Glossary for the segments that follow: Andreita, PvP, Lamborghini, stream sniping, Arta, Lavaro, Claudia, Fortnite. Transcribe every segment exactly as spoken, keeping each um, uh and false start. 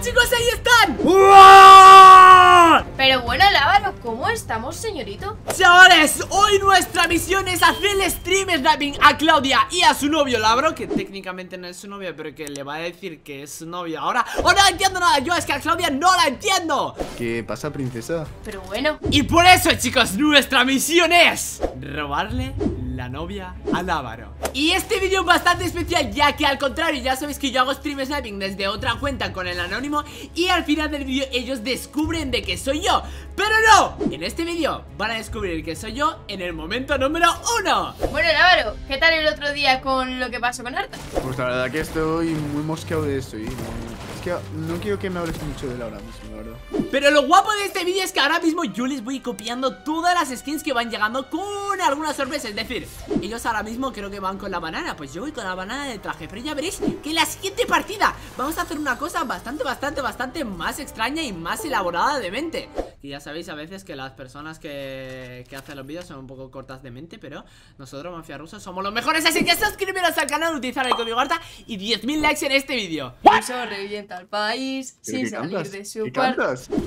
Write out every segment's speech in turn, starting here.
chicos, ahí están. ¡Uah! Pero bueno, Lavaro, ¿cómo estamos, señorito? Chavales, hoy nuestra misión es hacer el stream snapping a Claudia y a su novio Lavaro, que técnicamente no es su novio, pero que le va a decir que es su novio ahora. ¡Oh, no entiendo nada! Yo es que a Claudia no la entiendo. ¿Qué pasa, princesa? Pero bueno. Y por eso, chicos, nuestra misión es robarle la novia a Lavaro. Y este vídeo es bastante especial, ya que al contrario, ya sabéis que yo hago stream snapping desde otra cuenta con el anónimo, y al final del vídeo ellos descubren de que soy yo. Pero no, en este vídeo van a descubrir que soy yo en el momento número uno. Bueno, Lavaro, ¿qué tal el otro día con lo que pasó con Arta? Pues la verdad que estoy muy mosqueado de esto y es que no quiero que me hables mucho de él ahora mismo, la verdad. Pero lo guapo de este vídeo es que ahora mismo yo les voy copiando todas las skins que van llegando con alguna sorpresa, es decir, ellos ahora mismo creo que van con la banana, pues yo voy con la banana de traje. Pero ya veréis que en la siguiente partida vamos a hacer una cosa bastante, bastante, bastante más extraña y más elaborada de mente. Y ya sabéis a veces que las personas que, que hacen los vídeos son un poco cortas de mente, pero nosotros, Mafia Rusa, somos los mejores. Así que suscribiros al canal, utilizar el código Arta y diez mil likes en este vídeo. Eso revienta al país sin salir cantas? de su cuarto.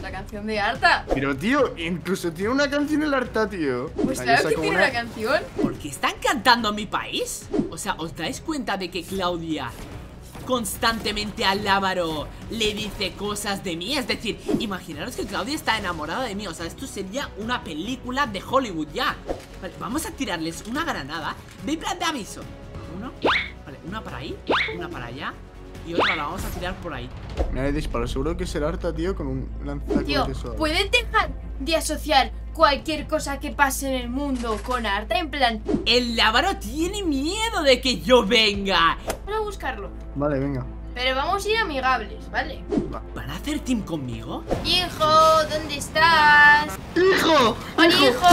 La canción de Arta. Pero tío, incluso tiene una canción el Arta, tío. Pues Ay, claro que tiene una... una canción. Porque están cantando mi país. O sea, ¿os dais cuenta de que Claudia constantemente a Lavaro le dice cosas de mí? Es decir, imaginaros que Claudia está enamorada de mí. O sea, esto sería una película de Hollywood ya. Vale, vamos a tirarles una granada de plan de aviso. Uno, vale, una para ahí, una para allá y otra la vamos a tirar por ahí. Nadie disparo, seguro que será Arta, tío, con un lanzacohetes. Tío, ¿pueden dejar de asociar cualquier cosa que pase en el mundo con Arta? En plan, el Lavaro tiene miedo de que yo venga. Vamos a buscarlo. Vale, venga. Pero vamos a ir amigables, ¿vale? ¿Van a hacer team conmigo? Hijo, ¿dónde estás? ¡Hijo! ¡Al hijo! hijo!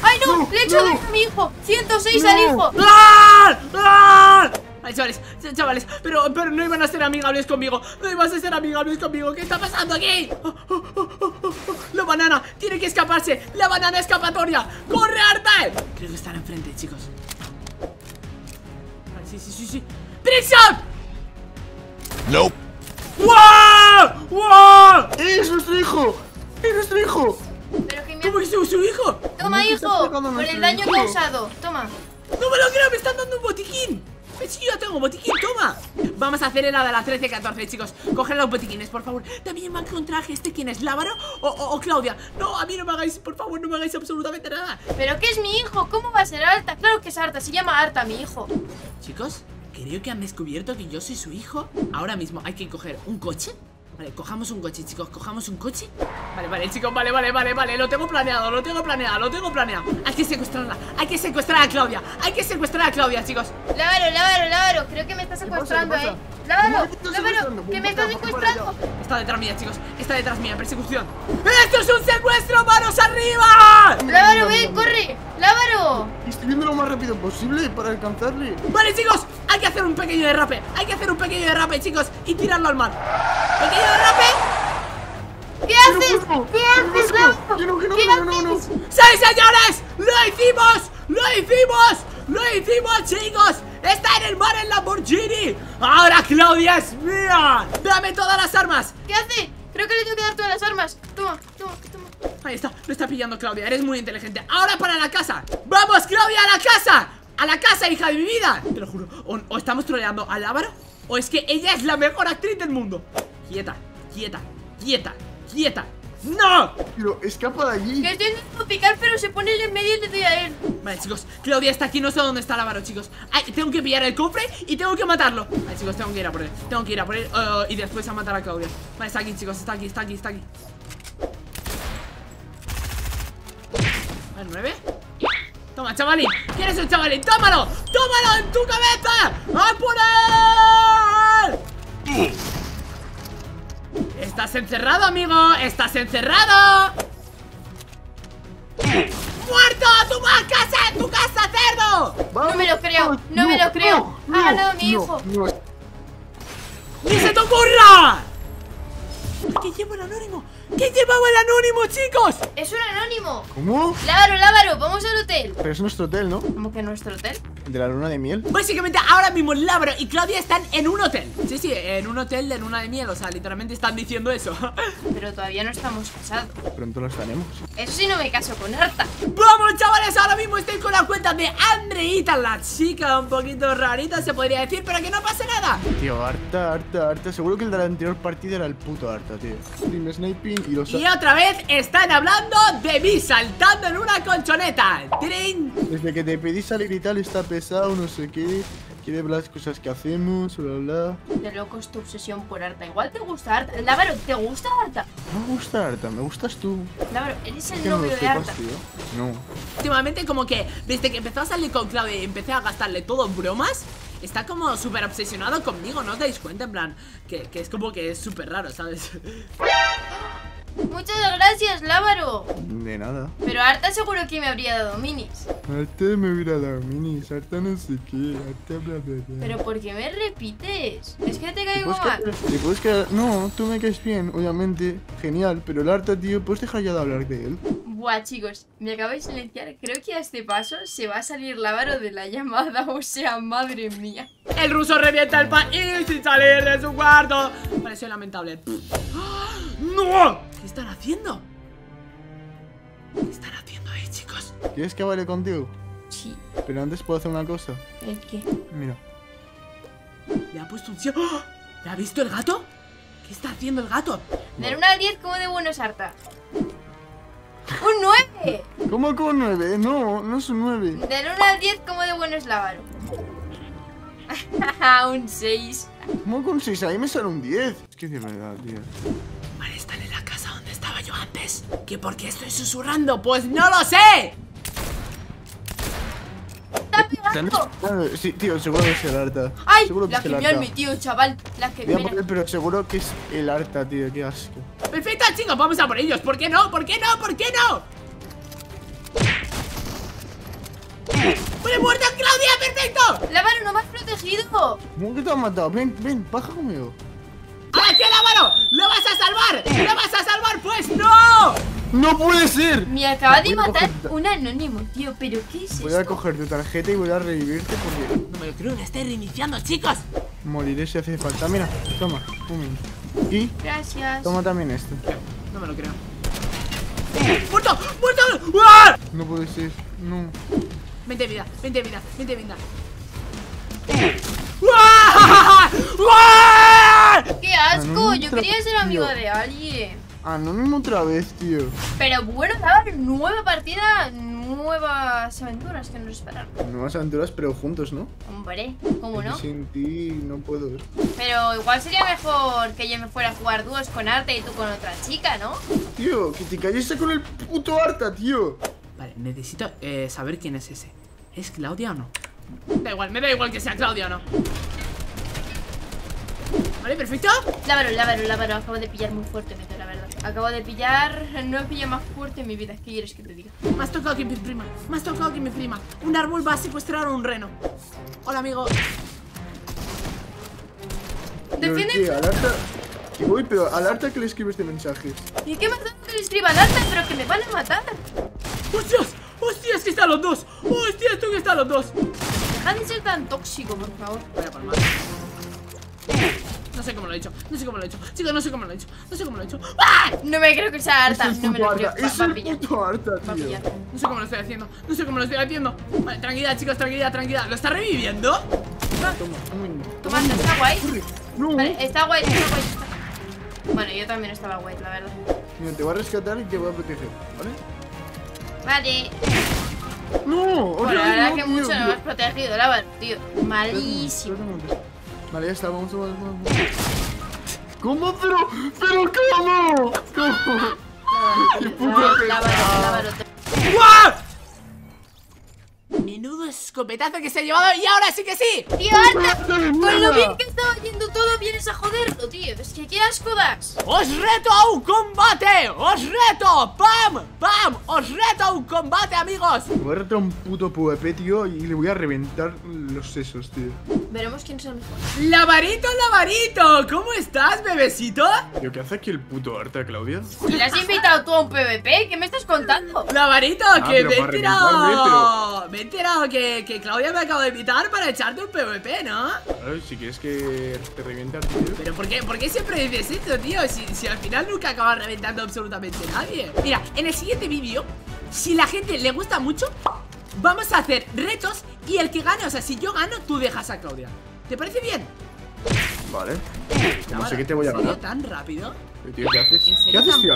¡Ay, no! no ¡Le he hecho daño no. a mi hijo! ¡ciento seis no. al hijo! ¡Ah! ¡Ah! Ay, chavales, chavales, pero, pero no iban a ser amigables conmigo. No iban a ser amigables conmigo. ¿Qué está pasando aquí? Oh, oh, oh, oh, oh. La banana tiene que escaparse. La banana escapatoria. ¡Corre, Arta! Creo que están enfrente, chicos. Vale, sí, sí, sí, sí. ¡Prisión! ¡No! ¡Wow! ¡Wow! ¡Es nuestro hijo! ¡Es nuestro hijo! Pero que me... ¿Cómo es su hijo? Toma, hijo, por el daño causado. Toma. No me lo creo, me están dando un botiquín. Sí, yo tengo botiquín, toma. Vamos a hacer el de las trece catorce, chicos. Coger los botiquines, por favor. También van con traje. ¿Este quién es? ¿Lavaro o, o, o Claudia? No, a mí no me hagáis, por favor, no me hagáis absolutamente nada. ¿Pero qué es mi hijo? ¿Cómo va a ser Arta? Claro que es Arta, se llama Arta, mi hijo. Chicos, creo que han descubierto que yo soy su hijo. Ahora mismo hay que coger un coche. Vale, cojamos un coche, chicos, cojamos un coche. Vale, vale, chicos, vale, vale, vale, vale. Lo tengo planeado, lo tengo planeado, lo tengo planeado. Hay que secuestrarla, hay que secuestrar a Claudia. Hay que secuestrar a Claudia, chicos. Lavaro, Lavaro, Lavaro, creo que me estás secuestrando, ¿eh? Lavaro, Lavaro, que me estás secuestrando. Está detrás mía, chicos, está detrás mía, persecución. ¡Esto es un secuestro! ¡Manos arriba! Lavaro, ven, corre, Lavaro. Estoy viendo lo más rápido posible para alcanzarle. Vale, chicos, hay que hacer un pequeño derrape. Hay que hacer un pequeño derrape, chicos, y tirarlo al mar. Pequeño derrape. ¿Qué haces? No, ¿Qué haces, Lavaro? No, no, no, ¿Qué no, no, no, haces? No. ¡Sí, señores! ¡Lo hicimos! ¡Lo hicimos! ¡Lo hicimos, chicos! ¡Está en el mar el Lamborghini! ¡Ahora Claudia es mía! ¡Dame todas las armas! ¿Qué hace? Creo que le tengo que dar todas las armas. Toma, toma, toma. Ahí está, lo está pillando Claudia, eres muy inteligente. ¡Ahora para la casa! ¡Vamos, Claudia, a la casa! ¡A la casa, hija de mi vida! Te lo juro, o, o estamos troleando a Lavaro, o es que ella es la mejor actriz del mundo. Quieta, quieta, quieta, quieta. ¡No! Pero escapa de allí. Que estoy intentando picar, pero se pone en medio y le doy a él. Vale, chicos, Claudia está aquí, no sé dónde está Lavaro, chicos. Ay, tengo que pillar el cofre y tengo que matarlo. Vale, chicos, tengo que ir a por él. Tengo que ir a por él uh, y después a matar a Claudia. Vale, está aquí, chicos, está aquí, está aquí, está aquí. Vale, nueve. Toma, chavalín. ¿Quieres un chavalín? ¡Tómalo! ¡Tómalo en tu cabeza! ¡A por él! Estás encerrado, amigo. Estás encerrado. ¡Muerto! ¡Tu casa! ¡En tu casa, cerdo! No me lo creo. No, no me lo creo. No, ha ganado no, mi hijo. No, no. ¡Ni se te ocurra! ¿Qué lleva el anónimo? ¿Qué llevaba el anónimo, chicos? Es un anónimo. ¿Cómo? Lavaro, Lavaro, vamos al hotel. Pero es nuestro hotel, ¿no? ¿Cómo que nuestro hotel? de la luna de miel. Básicamente ahora mismo Lavaro y Claudia están en un hotel. Sí, sí, en un hotel de luna de miel. O sea, literalmente están diciendo eso. Pero todavía no estamos casados. Pronto lo estaremos. Eso sí, no me caso con Arta. Vamos, chavales, ahora mismo estoy con la cuenta de Andreita, la chica un poquito rarita se podría decir, pero que no pasa nada. Tío, Arta, Arta, Arta. Seguro que el de la anterior partida era el puto Arta, tío. Stream sniping y los... Y otra vez están hablando de mí saltando en una colchoneta. ¡Trin! Desde que te pedí salir y tal está pesado, no sé qué. Quiere ver las cosas que hacemos, bla, bla. De locos tu obsesión por Arta. Igual te gusta Arta. Lavaro, ¿te gusta Arta? No me gusta Arta, me gustas tú. Lavaro, eres el novio de Arta. No. Últimamente como que desde que empezó a salir con Claudia y empecé a gastarle todo en bromas, está como súper obsesionado conmigo, ¿no os dais cuenta? En plan, que, que es como que es súper raro, ¿sabes? Muchas gracias, Lavaro. De nada. Pero Arta seguro que me habría dado minis. Arta me hubiera dado minis, Arta no sé qué, Arta bla bla bla. Pero ¿por qué me repites? Es que te caigo mal. ¿Te puedes quedar? No, tú me caes bien, obviamente. Genial, pero el Arta, tío, ¿puedes dejar ya de hablar de él? Buah, chicos, me acabo de silenciar. Creo que a este paso se va a salir Lavaro de la llamada, o sea, madre mía. El ruso revienta el país sin salir de su cuarto. Pareció lamentable. ¡No! ¿Qué están haciendo? ¿Qué están haciendo ahí, chicos? ¿Quieres que baile contigo? Sí. Pero antes puedo hacer una cosa. ¿El qué? Mira. Le ha puesto un cielo. ¡Oh! ¿Le ha visto el gato? ¿Qué está haciendo el gato? Del uno al diez, ¿cómo de bueno es Arta? ¡Un nueve! ¿Cómo con un nueve? No, no es un nueve. Del uno al diez, ¿cómo de bueno es Lavaro? Un seis. ¿Cómo con seis? Ahí me sale un diez. Es que de verdad, tío. Vale, están en la casa donde estaba yo antes. ¿Qué por qué estoy susurrando? ¡Pues no lo sé! ¡Está pegando! Claro, sí, tío, seguro que es el Arta. ¡Ay! Seguro que la es que me han metido, chaval. La que me han... Pero seguro que es el Arta, tío. Qué asco. Perfecto, chicos, vamos a por ellos. ¿Por qué no? ¿Por qué no? ¿Por qué no? ¡Muere muerta, Claudia! ¡Perfecto! ¡Lavaro, no me has protegido! ¿Cómo que te has matado? Ven, ven, baja conmigo. ¡Aquí, Lavaro! ¡Lo vas a salvar! ¡Lo vas a salvar! ¡Pues no! ¡No puede ser! Me acaba de matar un anónimo, tío. ¿Pero qué es eso? Voy a coger tu tarjeta y voy a revivirte porque... No me lo creo, la estoy reiniciando, chicos. Moriré si hace falta. Mira, toma. Un y... Gracias. Toma también esto. No me lo creo. ¡Muerto! ¡Muerto! ¡Uah! No puede ser. No. Vente vida, vente vida, vente vida. ¡Uah! ¡Uah! ¡Qué asco! Yo quería ser amigo de alguien. Anónimo otra vez, tío. Pero bueno, Lavaro, nueva partida, nuevas aventuras que nos esperan. Nuevas aventuras, pero juntos, ¿no? Hombre, ¿cómo no? Sin ti no puedo. Pero igual sería mejor que yo me fuera a jugar dúos con Arta y tú con otra chica, ¿no? Tío, que te cayese con el puto Arta, tío. Vale, necesito eh, saber quién es ese. ¿Es Claudia o no? Da igual, me da igual que sea Claudia o no. Vale, perfecto. Lavaro, Lavaro, Lavaro. Acabo de pillar muy fuerte, meto, la verdad. Acabo de pillar. No he pillado más fuerte en mi vida. ¿Qué quieres que te diga? Me has tocado que mi prima. Me has tocado que mi prima. Un árbol va a secuestrar a un reno. Hola, amigo. Defiende. Que voy, pero al Arta que le escribes de mensajes. ¿Y qué más que le escriba al Arta? Pero que me van a matar. ¡Hostias! ¡Hostias! ¡Que están los dos! ¡Hostias! ¡Tú que están los dos! Deja de ser tan tóxico, por favor. Voy a palmar. No sé cómo lo he hecho, no sé cómo lo he hecho, chicos, no sé cómo lo he hecho, no sé cómo lo he hecho. ¡Ah! No me creo que sea Arta, no me lo creo. Es el puto Arta, tío. No sé cómo lo estoy haciendo, no sé cómo lo estoy haciendo. Vale, tranquilidad, chicos, tranquilidad, tranquilidad. ¿Lo está reviviendo? Toma, está guay. Vale, está guay, está guay. Bueno, yo también estaba guay, la verdad. Mira, te voy a rescatar y te voy a proteger, ¿vale? Vale. No, la verdad que mucho no me has protegido, Lavaro, tío. Malísimo. Vale, ya está, vamos a ver. ¿Cómo? Pero, pero ¿cómo? ¿Cómo? ¡Qué puta! ¡Guau! Menudo escopetazo que se ha llevado y ahora sí que sí. Tío, Arta, con lo bien que estaba yendo todo, vienes a joderlo, tío. Es que qué asco das. Os reto a un combate. Os reto, pam, pam. Os reto a un combate, amigos. Voy a retar a un puto P V P, tío, y le voy a reventar los sesos, tío. Veremos quién es el mejor. ¡Lavarito, Lavarito! ¿Cómo estás, bebecito? ¿Yo qué hace aquí el puto Arta, Claudia? ¿Le has invitado tú a un PvP? ¿Qué me estás contando? ¡Lavarito, ah, que me he enterado! Pero... Me he enterado que, que Claudia me acaba de invitar para echarte un PvP, ¿no? Claro, si quieres que te revientas, tío. ¿Pero por qué, por qué siempre dices esto, tío? Si, si al final nunca acabas reventando absolutamente nadie. Mira, en el siguiente vídeo, si la gente le gusta mucho, vamos a hacer retos y el que gane, o sea, si yo gano, tú dejas a Claudia. ¿Te parece bien? Vale. No sé qué te voy a ganar. ¿Tan rápido? Tío, ¿qué haces? ¿Qué haces, tío?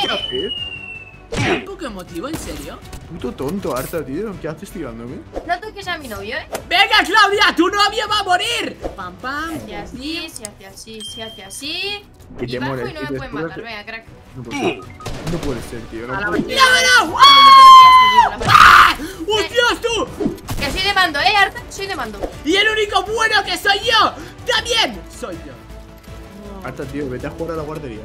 ¿Qué haces? ¿Un poco emotivo, en serio? Puto tonto, Arta, tío. ¿Qué haces tirándome? No toques a mi novio, ¿eh? ¡Venga, Claudia! ¡Tu novio va a morir! ¡Pam, pam! Se hace así, se hace así, se hace así. Y bajo y no me pueden matar. Venga, crack. No puede ser, tío. ¡Lávalo! ¡Ah! ¡Hostias, tú! Que soy de mando, ¿eh, Arta? Soy de mando. Y el único bueno que soy yo, también soy yo. No. Arta, tío, vete a jugar a la guardería.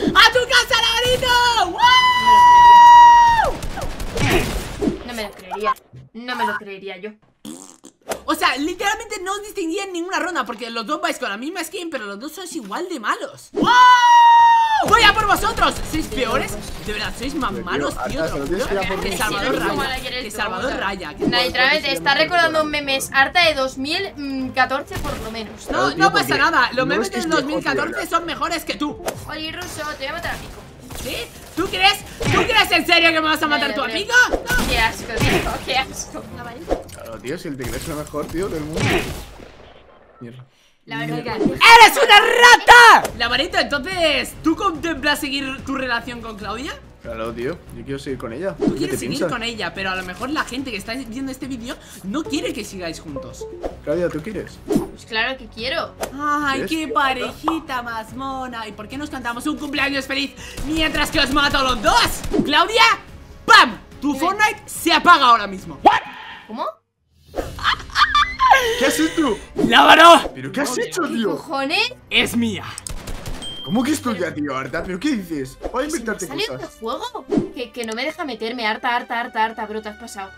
¡A tu casa, Lavarito! ¡Woo! No me lo creería. No me lo creería yo. O sea, literalmente no os distinguía en ninguna ronda, porque los dos vais con la misma skin, pero los dos sois igual de malos. ¡Wow! ¡Voy a por vosotros! ¿Sois peores? De verdad, sois más malos, tío. Que Salvador Raya. Que Salvador Raya. Literalmente, está recordando memes Arta de dos mil catorce por lo menos. No, no pasa nada. Los memes del dos mil catorce son mejores que tú. Oye, Ruso, te voy a matar a pico. ¿Sí? ¿Tú crees? ¿Tú crees en serio que me vas a matar tu amigo? Qué asco, tío. Qué asco. Claro, tío, si el tigre es lo mejor, tío, del mundo. Mierda. La ¡eres una rata! Lavarito, entonces, ¿tú contemplas seguir tu relación con Claudia? Claro, tío, yo quiero seguir con ella. Tú quieres seguir con ella, pero a lo mejor la gente que está viendo este vídeo no quiere que sigáis juntos. Claudia, ¿tú quieres? Pues claro que quiero. Ay, qué parejita más mona. ¿Y por qué nos cantamos un cumpleaños feliz mientras que os mato a los dos? Claudia, ¡pam! Tu Fortnite se apaga ahora mismo. ¿Cómo? ¿Qué has hecho? ¡Lávaro! ¿Pero qué has no, hecho, tío? ¿Cojones? Es mía. ¿Cómo que es tuya, tío, Arta? ¿Pero qué dices? Voy a inventarte cosas. ¿Salió de juego? Que, que no me deja meterme, Arta, Arta, Arta, Arta, bro, te has pasado.